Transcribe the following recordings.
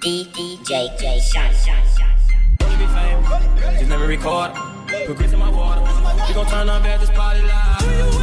DJ Shine. Don't you be famous, just never record. Put grits in my water. We gon' turn up at this party live.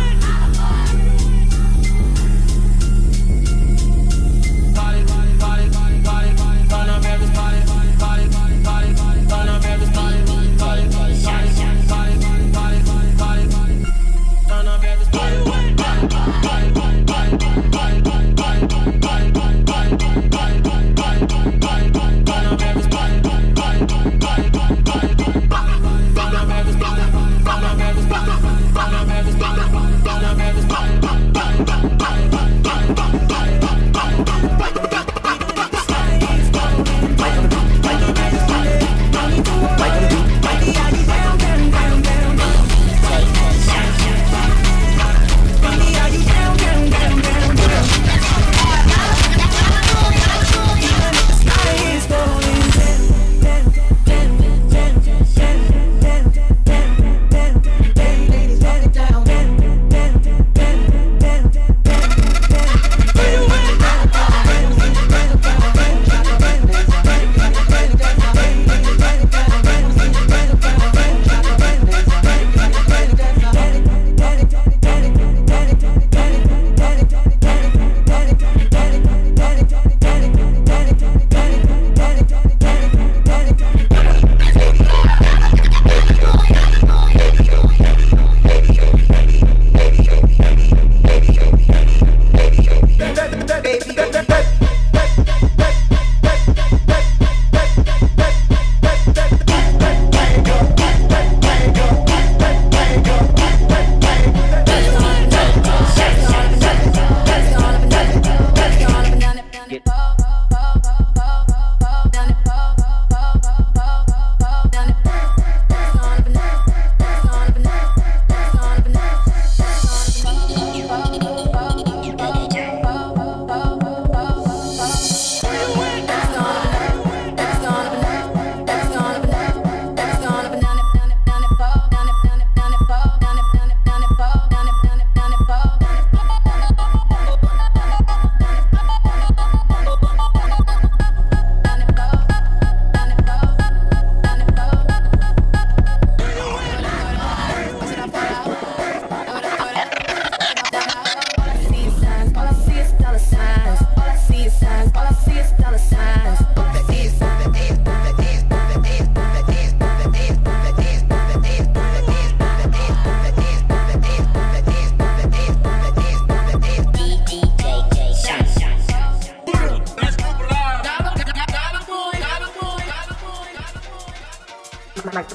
Mike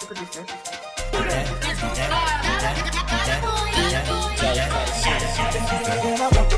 the producer. DJ.